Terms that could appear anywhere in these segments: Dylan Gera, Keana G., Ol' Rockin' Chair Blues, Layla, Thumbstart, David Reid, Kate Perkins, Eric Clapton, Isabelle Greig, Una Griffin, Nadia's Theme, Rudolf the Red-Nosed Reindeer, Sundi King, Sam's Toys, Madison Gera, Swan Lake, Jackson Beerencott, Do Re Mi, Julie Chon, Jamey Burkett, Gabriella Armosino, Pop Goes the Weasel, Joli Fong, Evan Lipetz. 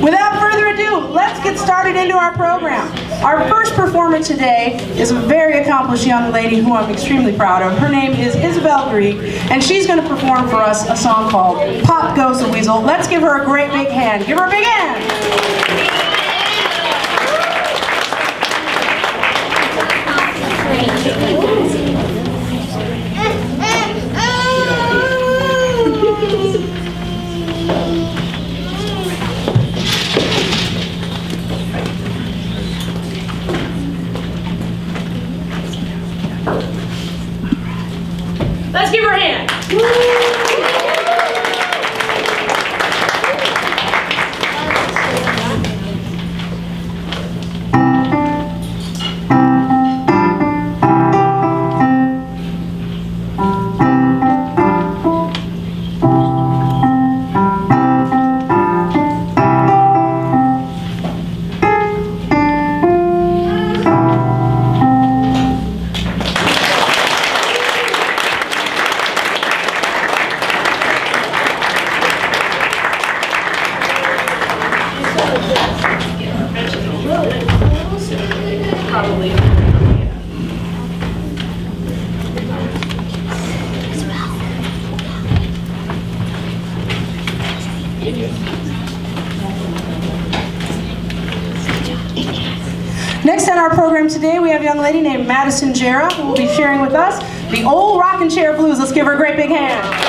Without further ado, let's get started into our program. Our first performer today is a very accomplished young lady who I'm extremely proud of. Her name is Isabelle Greig, and she's going to perform for us a song called Pop Goes the Weasel. Let's give her a great big hand. Give her a big hand. Let's give her a hand. Next on our program today, we have a young lady named Madison Gera, who will be sharing with us the old rockin' chair blues. Let's give her a great big hand.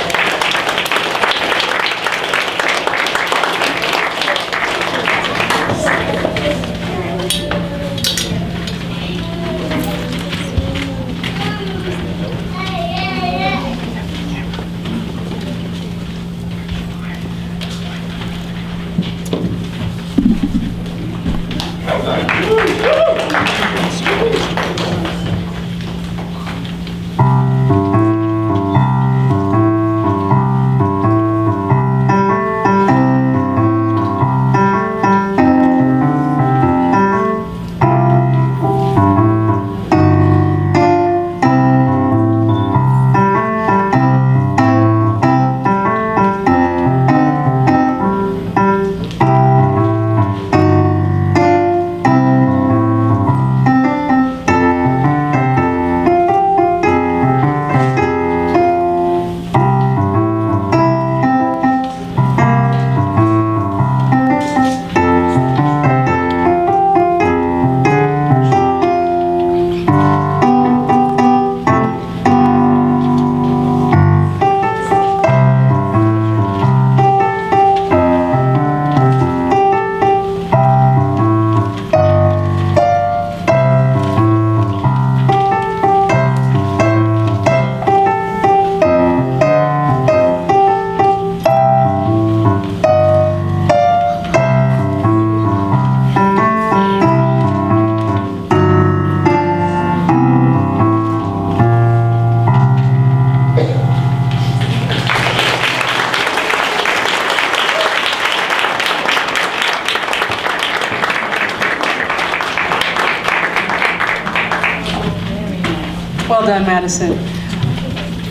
Well done, Madison.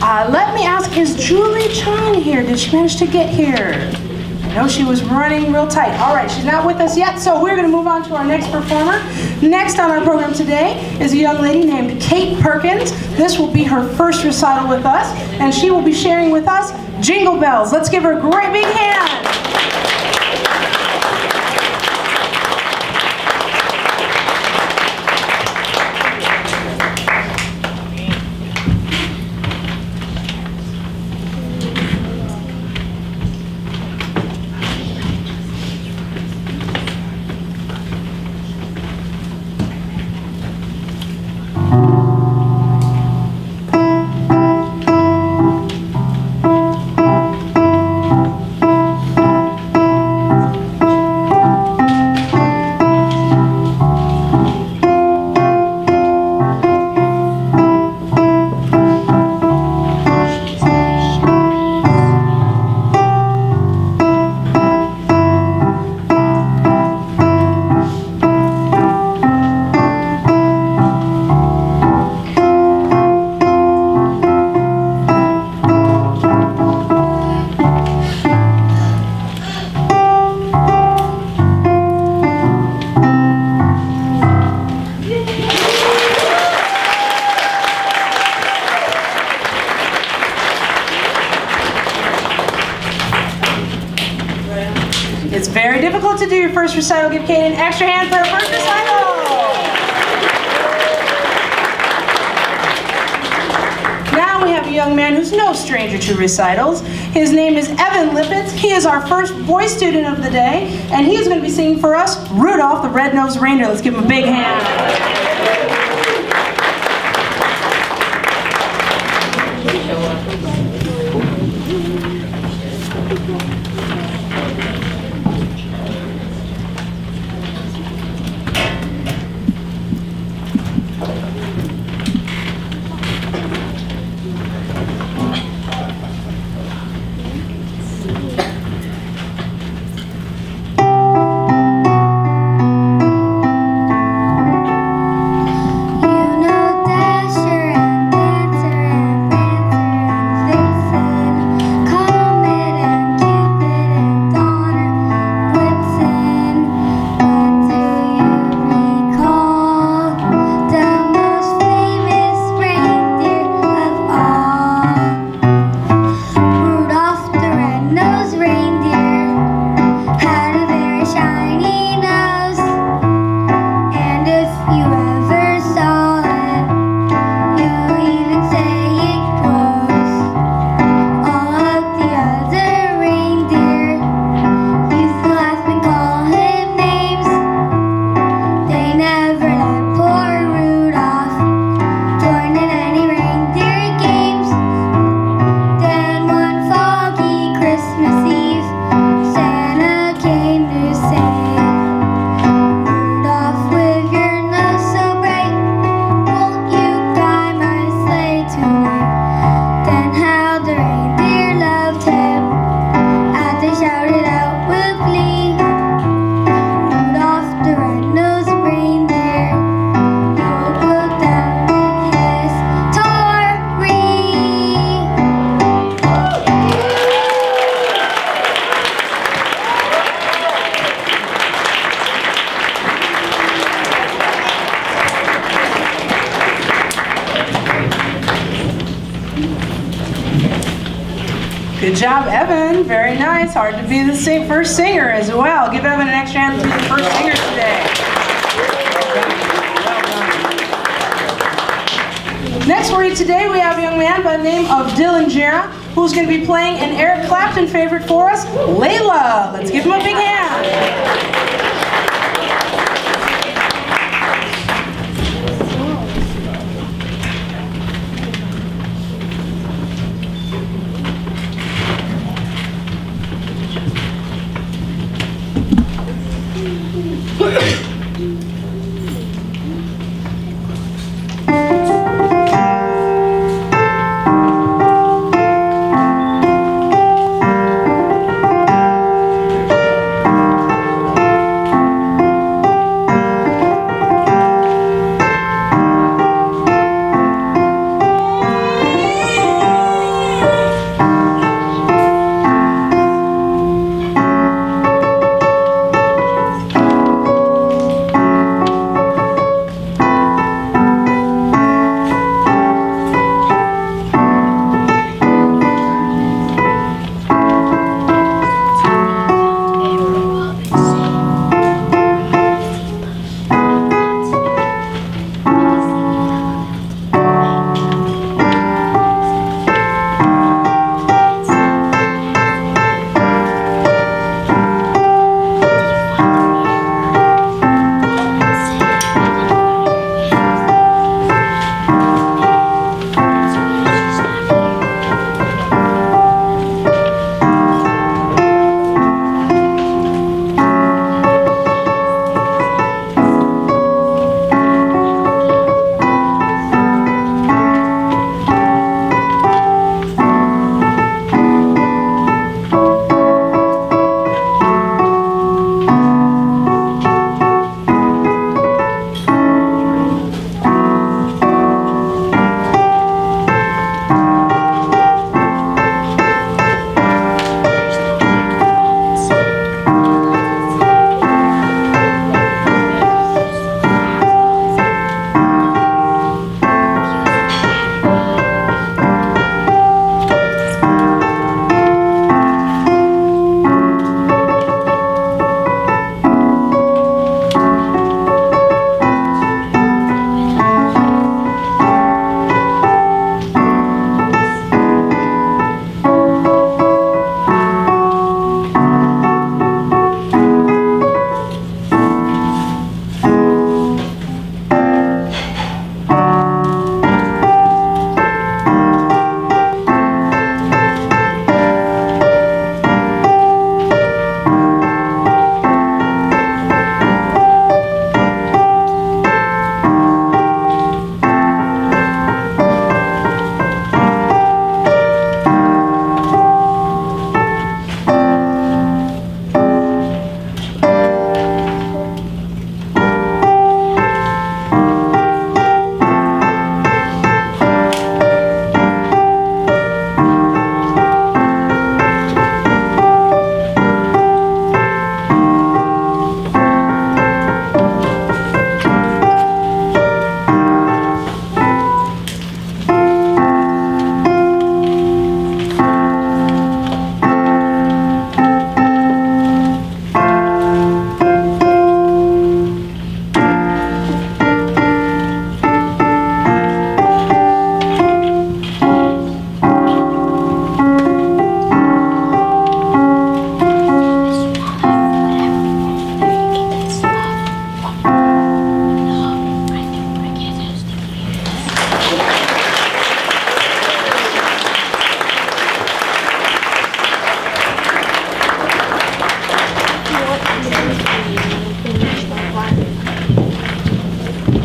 Let me ask, is Julie Chon here? Did she manage to get here? I know she was running real tight. All right, she's not with us yet, so we're going to move on to our next performer. Next on our program today is a young lady named Kate Perkins. This will be her first recital with us, and she will be sharing with us Jingle Bells. Let's give her a great big hand. It's very difficult to do your first recital. Give Kate an extra hand for her first recital. Now we have a young man who's no stranger to recitals. His name is Evan Lipetz. He is our first boy student of the day, and he is going to be singing for us Rudolph the Red-Nosed Reindeer. Let's give him a big hand. Good job, Evan. Very nice. Hard to be the first singer as well. Give Evan an extra hand to be the first singer today. Well next for you today, we have a young man by the name of Dylan Gera, who's going to be playing an Eric Clapton favorite for us, Layla. Let's give him a big hand.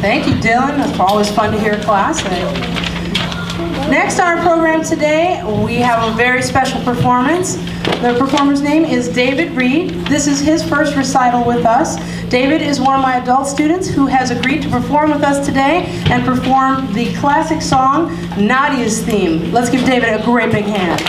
Thank you, Dylan. It's always fun to hear a class. Next on our program today, we have a very special performance. The performer's name is David Reid. This is his first recital with us. David is one of my adult students who has agreed to perform with us today and perform the classic song, Nadia's Theme. Let's give David a great big hand.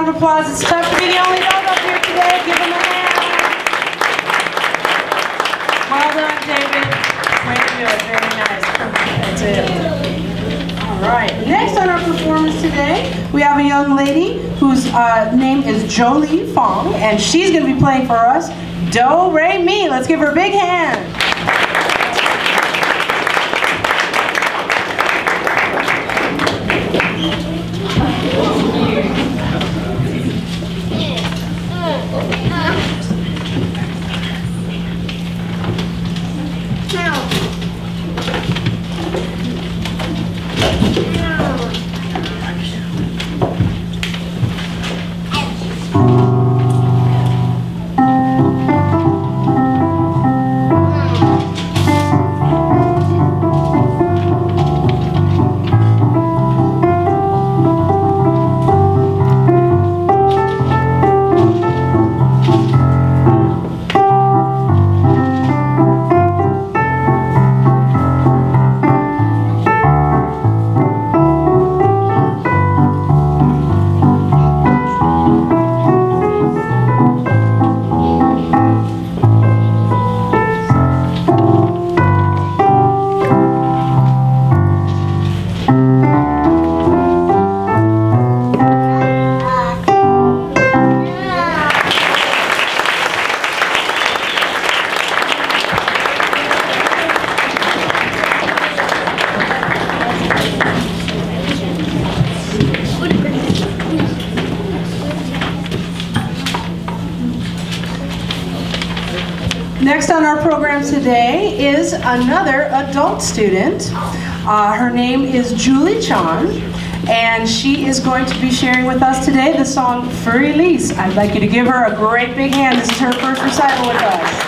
Applause. It's tough to be the only adult up here today. Give him a hand. Well done, David. Way to do it. Very nice. That's it. All right. Next on our performance today, we have a young lady whose name is Joli Fong, and she's going to be playing for us Do Re Mi. Let's give her a big hand. Today is another adult student. Her name is Julie Chon, and she is going to be sharing with us today the song Feliz. I'd like you to give her a great big hand. This is her first recital with us.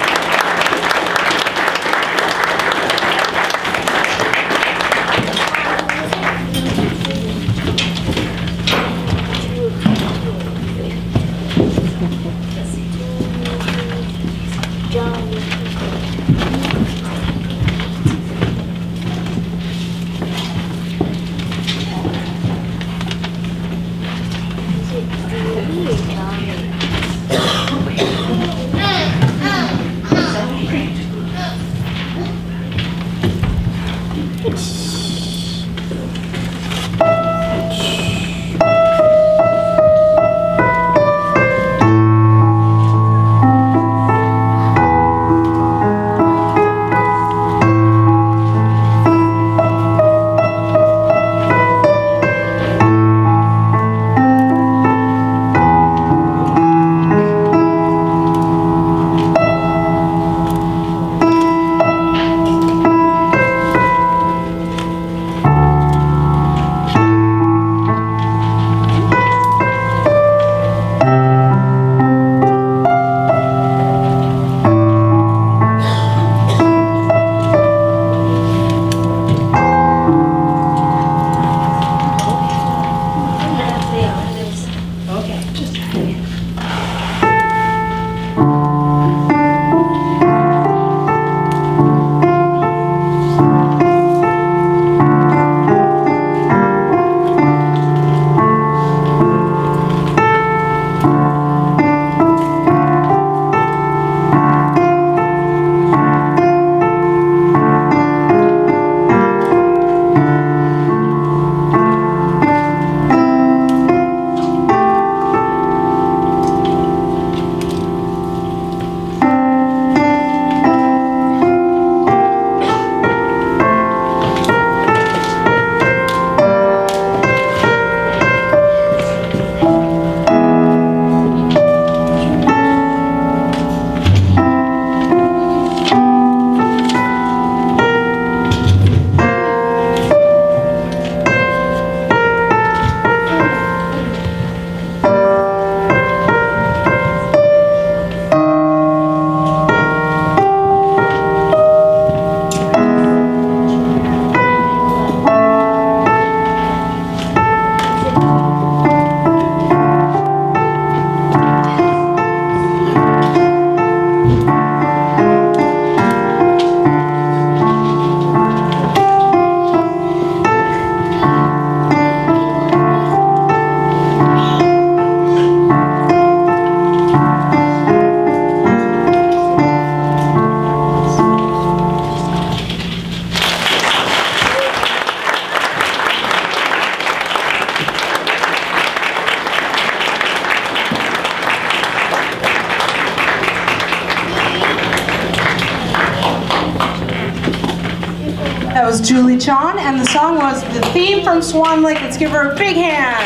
That was Julie Chon, and the song was the theme from Swan Lake. Let's give her a big hand.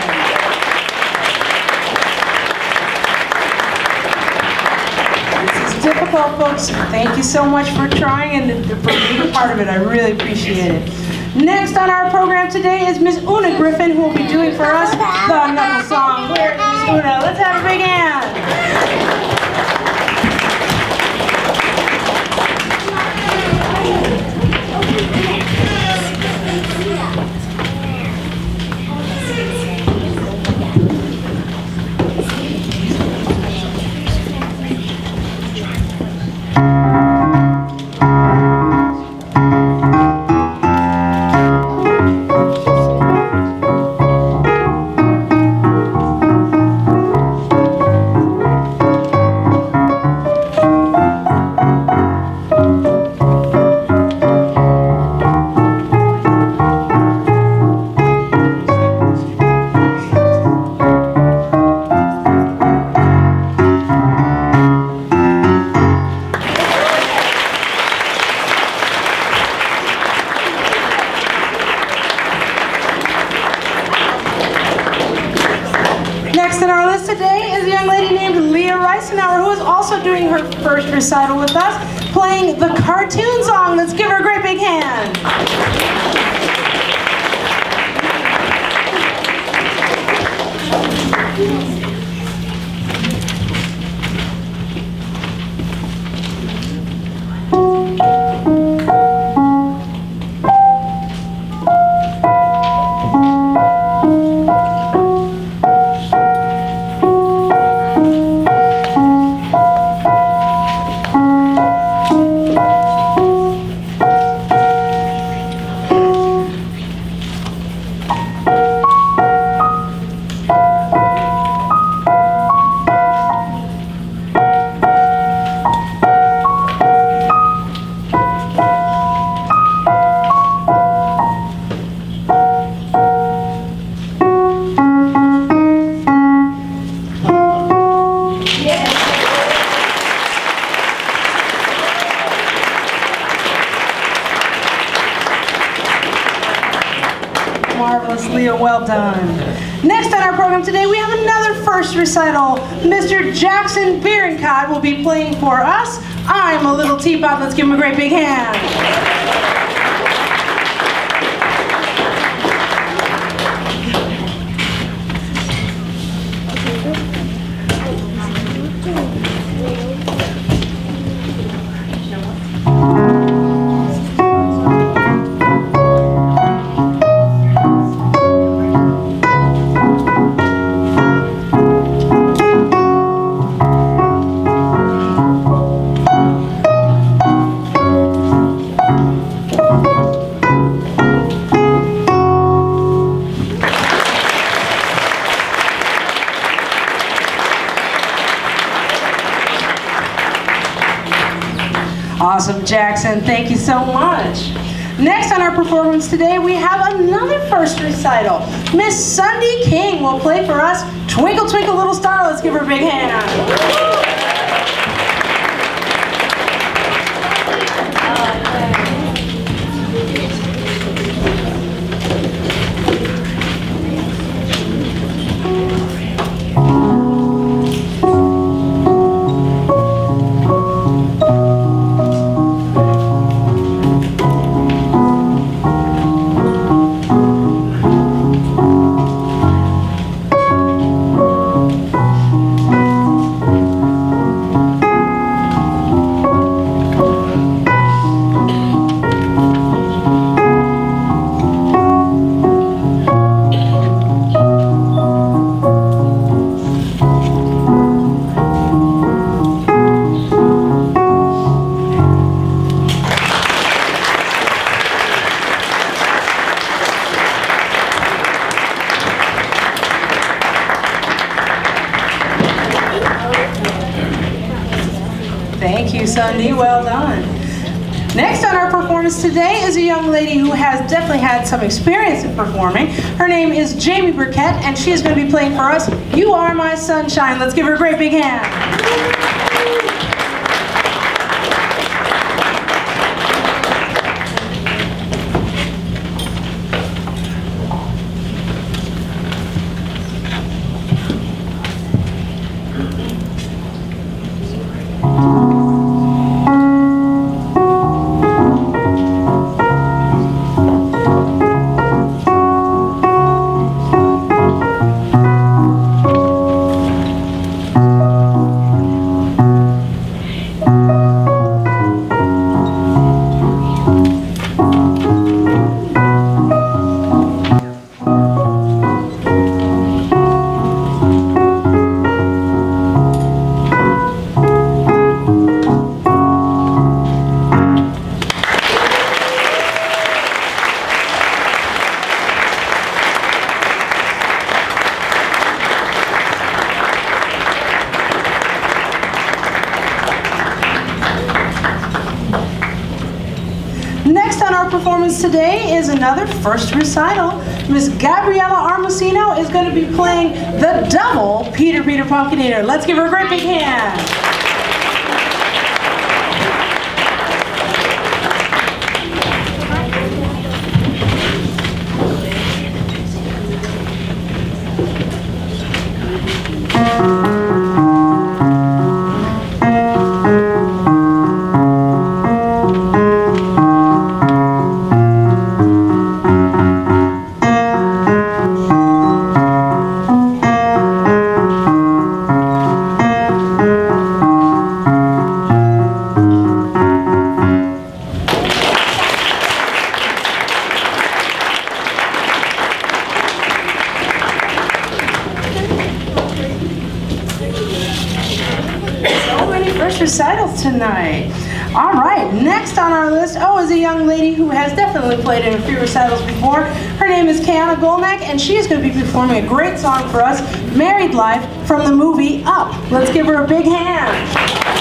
This is difficult, folks. Thank you so much for trying and for being a part of it. I really appreciate it. Next on our program today is Miss Una Griffin, who will be doing for us the Knuckle Song. Where is Miss Una? Let's have a big hand. Recital with us, playing the cartoon song. Let's give her a great big hand. marvelous, Leah. Well done. Next on our program today, we have another first recital. Mr. Jackson Beerencott will be playing for us. I'm a Little Teapot. Let's give him a great big hand. Awesome, Jackson. Thank you so much. Next on our performance today, we have another first recital. Miss Sundi King will play for us Twinkle Twinkle Little Star. Let's give her a big hand. Well done. Next on our performance today is a young lady who has definitely had some experience in performing. Her name is Jamey Burkett, and she is going to be playing for us You Are My Sunshine. Let's give her a great big hand. Today is another first recital. Miss Gabriella Armosino is going to be playing the double Peter Peter Pumpkin Eater. Let's give her a great big hand. Tonight. All right, next on our list, is a young lady who has definitely played in a few recitals before. Her name is Keana G, and she is going to be performing a great song for us, Married Life, from the movie Up. Let's give her a big hand.